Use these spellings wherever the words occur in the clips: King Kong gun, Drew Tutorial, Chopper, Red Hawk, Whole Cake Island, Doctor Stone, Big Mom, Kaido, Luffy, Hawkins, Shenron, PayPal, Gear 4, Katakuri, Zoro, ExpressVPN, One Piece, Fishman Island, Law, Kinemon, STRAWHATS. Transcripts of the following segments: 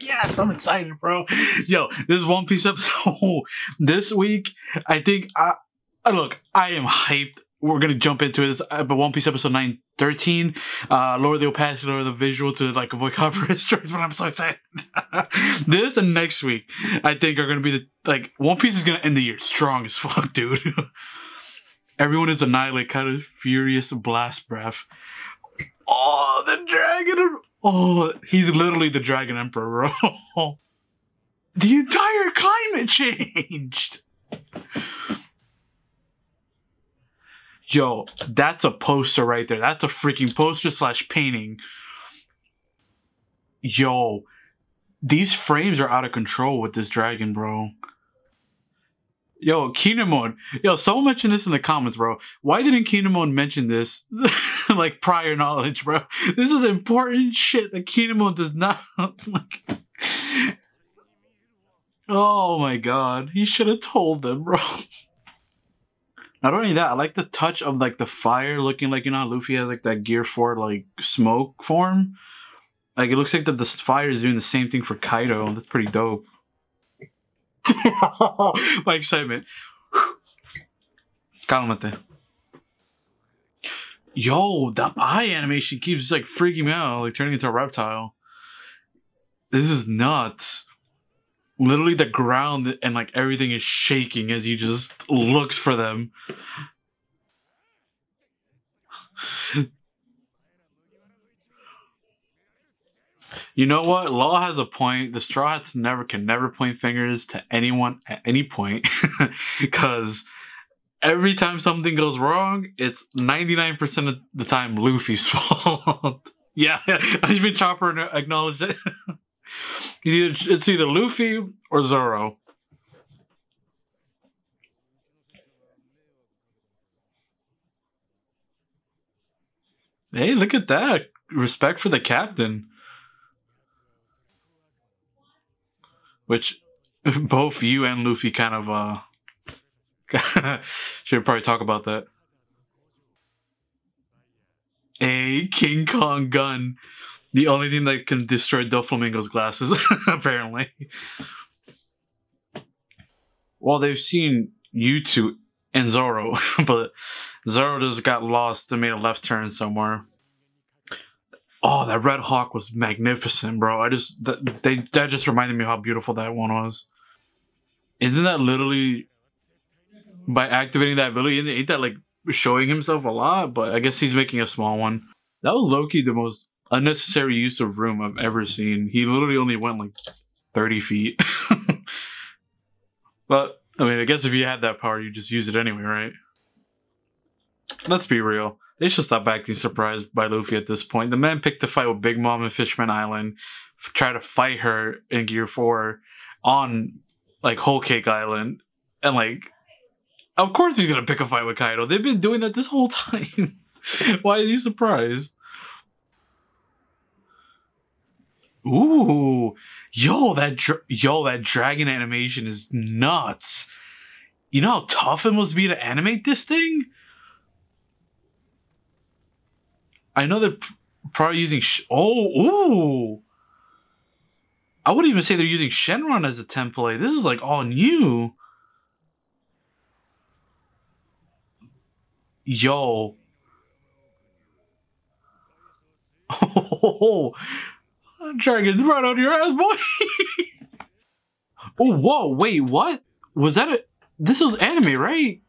Yes, I'm excited, bro. Yo, this One Piece episode this week. I think look, I am hyped. We're gonna jump into this, but One Piece episode 913. Lower the opacity, lower the visual to like avoid copper restraints. But I'm so excited. This and next week, I think are gonna be the like One Piece is gonna end the year strong as fuck, dude. Everyone is annihilated. Kaido's furious blast breath. Oh, the dragon! Oh, he's literally the dragon emperor, bro. The entire climate changed. Yo, that's a poster right there. That's a freaking poster slash painting. Yo, these frames are out of control with this dragon, bro. Yo, Kinemon. Yo, someone mentioned this in the comments, bro. Why didn't Kinemon mention this? Like prior knowledge, bro. This is important shit that Kinemon does not like. Oh my god. He should have told them, bro. Not only that, I like the touch of like the fire looking like, you know how Luffy has like that Gear 4 like smoke form. Like it looks like that the fire is doing the same thing for Kaido. That's pretty dope. My excitement. Cálmate. Yo, the eye animation keeps like freaking me out, like turning into a reptile. This is nuts. Literally the ground and like everything is shaking as he just looks for them. You know what? Law has a point. The Straw Hats can never point fingers to anyone at any point. Because every time something goes wrong, it's 99% of the time Luffy's fault. Yeah, even Chopper acknowledged it. It's either Luffy or Zoro. Hey, look at that. Respect for the captain. Which both you and Luffy kind of should probably talk about that. A King Kong gun. The only thing that can destroy Doflamingo's glasses, apparently. Well, they've seen you two and Zoro, but Zoro just got lost and made a left turn somewhere. Oh, that Red Hawk was magnificent, bro. That just reminded me how beautiful that one was. Isn't that literally by activating that ability? Ain't that like showing himself a lot? But I guess he's making a small one. That was low-key the most unnecessary use of room I've ever seen. He literally only went like 30 feet. But I mean, I guess if you had that power, you just use it anyway, right? Let's be real. They should stop acting surprised by Luffy at this point. The man picked a fight with Big Mom in Fishman Island, try to fight her in Gear 4 on like Whole Cake Island, and like, of course he's gonna pick a fight with Kaido. They've been doing that this whole time. Why are you surprised? Ooh, yo, that dragon animation is nuts. You know how tough it must be to animate this thing? I know they're probably using... ooh! I wouldn't even say they're using Shenron as a template. This is like all new. Yo. Oh, dragon's right out of your ass, boy! Oh, whoa, wait, what? Was that a... This was anime, right?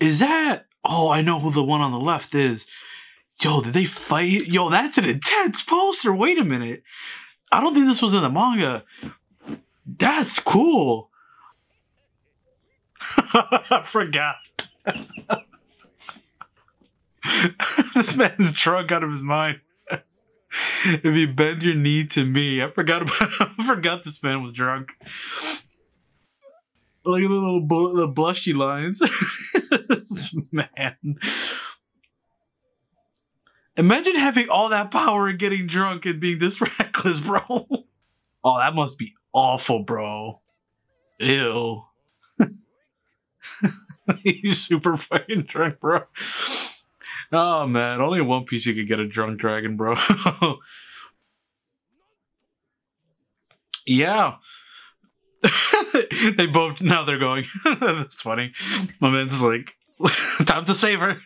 Is that... Oh, I know who the one on the left is. Yo, did they fight? Yo, that's an intense poster. Wait a minute. I don't think this was in the manga. That's cool. I forgot. This man's drunk out of his mind. If you bend your knee to me. I forgot this man was drunk. Look at the little blushy lines. Man. Imagine having all that power and getting drunk and being this reckless, bro. Oh, that must be awful, bro. Ew. He's super fucking drunk, bro. Oh man, only in One Piece you could get a drunk dragon, bro. Yeah. They both, now they're going. That's funny. My man's just like, time to save her.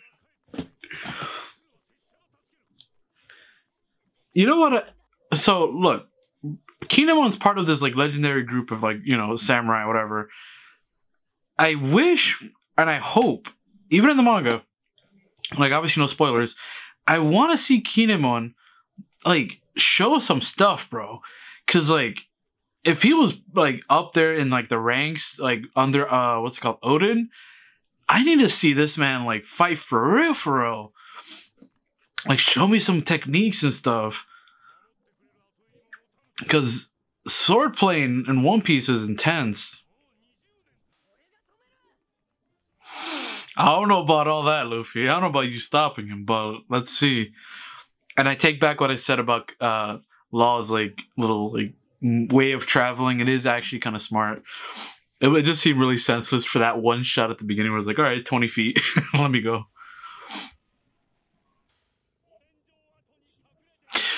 You know what? So look, Kinemon's part of this like legendary group of like, you know, samurai, whatever. I wish, and I hope, even in the manga, like obviously no spoilers, I want to see Kinemon like show some stuff, bro. Cause like, if he was like up there in like the ranks, like under what's it called, Odin, I need to see this man like fight for real, for real. Like show me some techniques and stuff. Cause sword playing in One Piece is intense. I don't know about all that, Luffy. I don't know about you stopping him, but let's see. And I take back what I said about Law's like little like way of traveling. It is actually kind of smart. It would just seem really senseless for that one shot at the beginning where it's like, all right, 20 feet, let me go.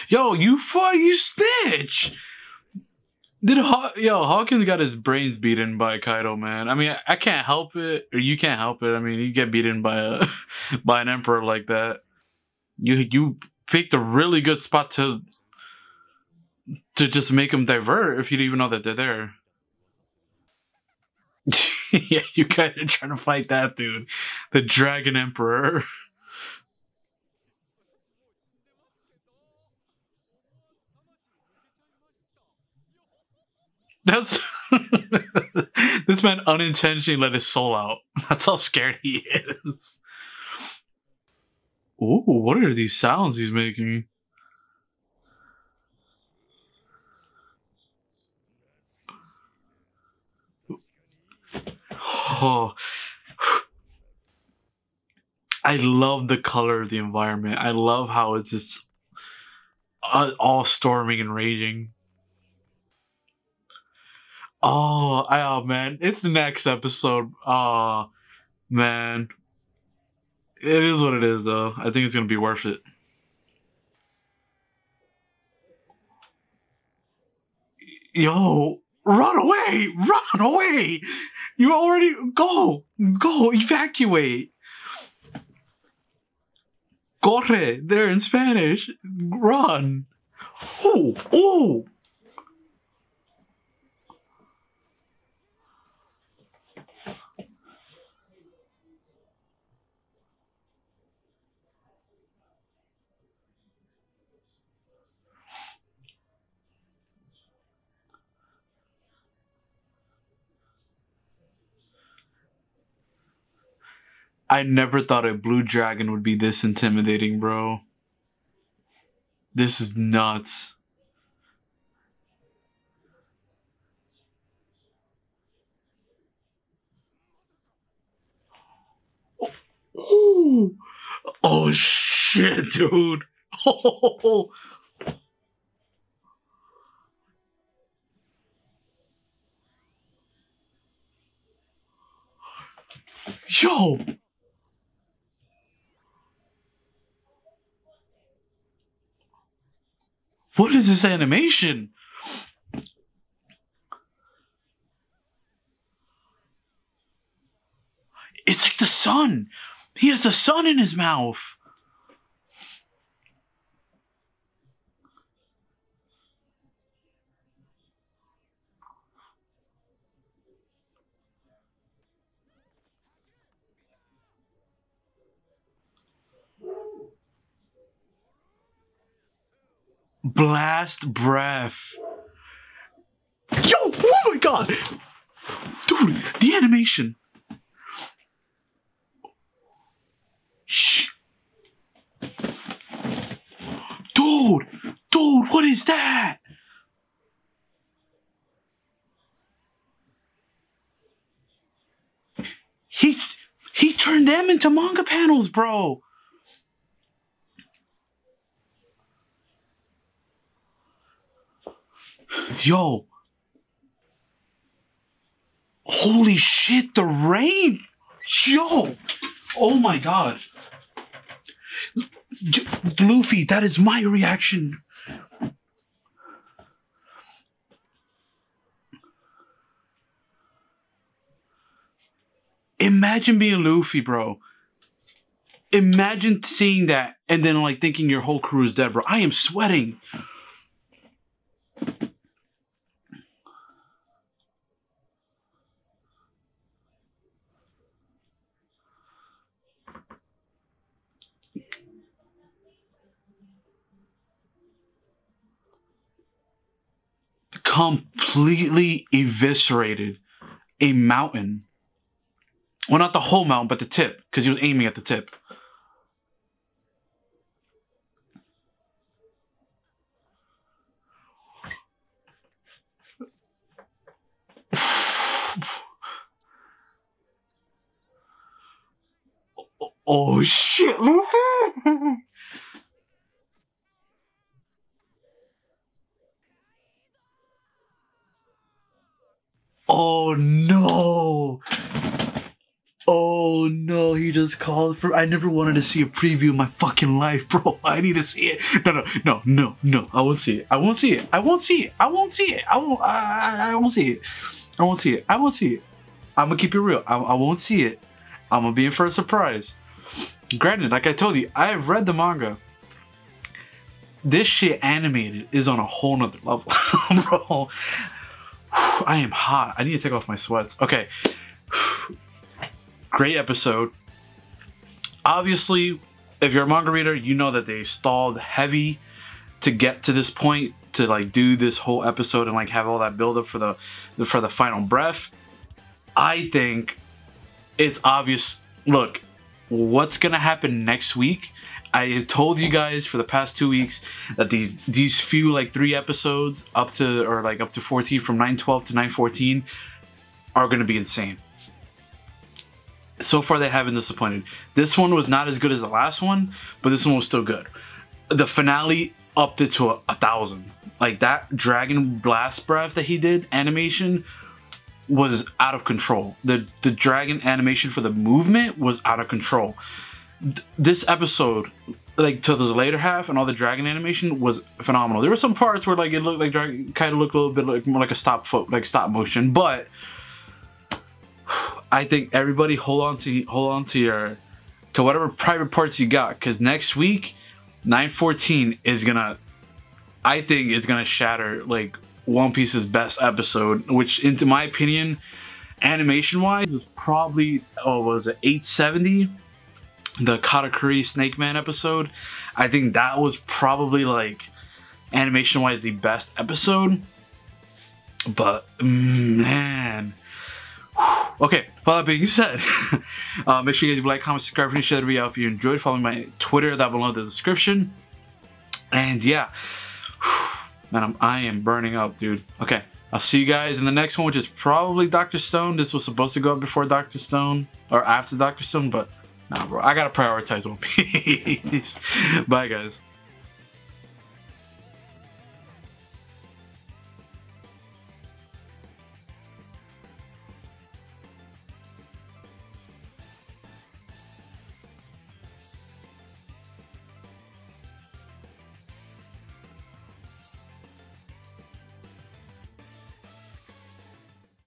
Yo, you fuck, you snitch! Hawkins got his brains beaten by Kaido, man. I mean, I can't help it, or you can't help it. I mean, you get beaten by a by an emperor like that. You picked a really good spot to just make them divert if you didn't even know that they're there. Yeah, you guys are trying to fight that dude, the Dragon Emperor. That's this man unintentionally let his soul out. That's how scared he is. Ooh, what are these sounds he's making? Oh, I love the color of the environment. I love how it's just all storming and raging. Oh man, it's the next episode. Oh man, it is what it is though. I think it's gonna be worth it. Yo, run away, run away. You already, go, evacuate. Corre, they're in Spanish, run. Oh, oh. I never thought a blue dragon would be this intimidating, bro. This is nuts. Oh, oh shit, dude. Oh. Yo. What is this animation? It's like the sun. He has the sun in his mouth. Blast breath. Yo, oh my god. Dude, the animation. Shh. Dude, what is that? He turned them into manga panels, bro. Yo, holy shit, the rain. Yo, oh my god. Luffy, that is my reaction. Imagine being Luffy, bro. Imagine seeing that and then like thinking your whole crew is dead, bro. I am sweating. Completely eviscerated a mountain. Well, not the whole mountain, but the tip, because he was aiming at the tip. Oh shit, Luffy! Oh no! Oh no, he just called for... I never wanted to see a preview of my fucking life, bro. I need to see it. No. I won't see it. I won't see it. I'm gonna keep it real. I won't see it. I'm gonna be in for a surprise. Granted, like I told you, I have read the manga. This shit animated is on a whole nother level, bro. I am hot. I need to take off my sweats. Okay. Great episode. Obviously, if you're a manga reader, you know that they stalled heavy to get to this point, to like do this whole episode and like have all that build up for the final breath. I think it's obvious. Look, what's gonna happen next week? I told you guys for the past 2 weeks that these few like 3 episodes up to 14, from 9/12 to 9/14, are gonna be insane. So far they haven't disappointed. This one was not as good as the last one, but this one was still good. The finale upped it to 1,000. Like that Dragon Blast breath that he did, animation was out of control. The dragon animation for the movement was out of control. This episode, like to the later half, and all the dragon animation was phenomenal. There were some parts where like it looked like dragon kind of looked a little bit like more like a stop motion, but I think everybody hold on to whatever private parts you got, because next week 9/14 is gonna, I think it's gonna shatter like One Piece's best episode, which into my opinion, animation wise, was probably, oh, what was it, 870, the Katakuri Snake Man episode. I think that was probably like animation wise the best episode, but man. Okay, well, that being said, make sure you guys like, comment, subscribe for any share that video if you enjoyed. Follow my Twitter, that below in the description. And yeah, man, I am burning up, dude. Okay, I'll see you guys in the next one, which is probably Doctor Stone. This was supposed to go up before Doctor Stone or after Doctor Stone, but nah, bro, I gotta prioritize One Piece. Bye, guys.